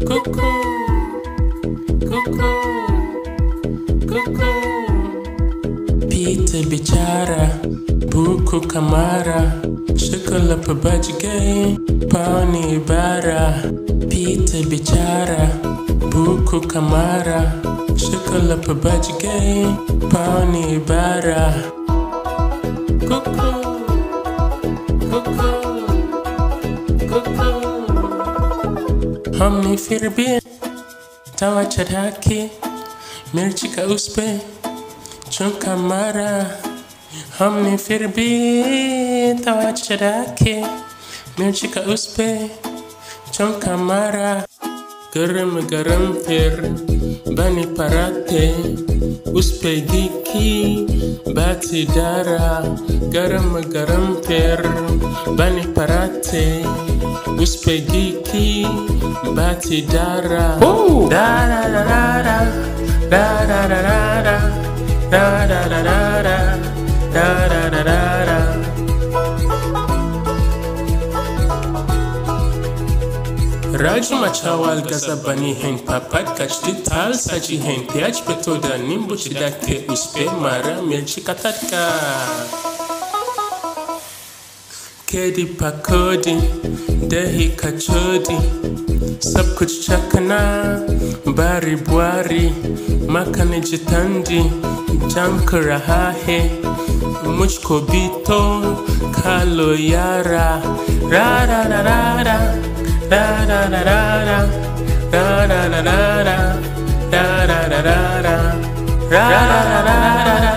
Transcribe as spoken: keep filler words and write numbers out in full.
Pete Bechara, buku kamara, shikala pabajigai, pauni bara. Pete Bechara, buku kamara, shikala pabajigai, pauni bara. Kuku. Hammi firbe tawa chadhaki mirchika uspe chunka mara. Hammi firbe tawa chadhaki mirchika uspe chunka mara. Garam garam fir bani parate uspe giki bati dara. Garam garam fir bani parate uspe giki bati dara. Oh, da da da da da da da da da da da da da da da da. Raju machawal gazabani hen papat kachti tal saji hen piach petoda nimbu chidake uspe mara milchi katatka. Kedi pakodi, dehi kachodi, sab kuch chakna, bari bwari, makane jitandi, jankara hahe, muchko bito, kalo yara, ra ra ra ra ra, ra ra ra ra, ra ra ra ra, ra ra ra ra, ra ra ra ra, ra ra ra ra.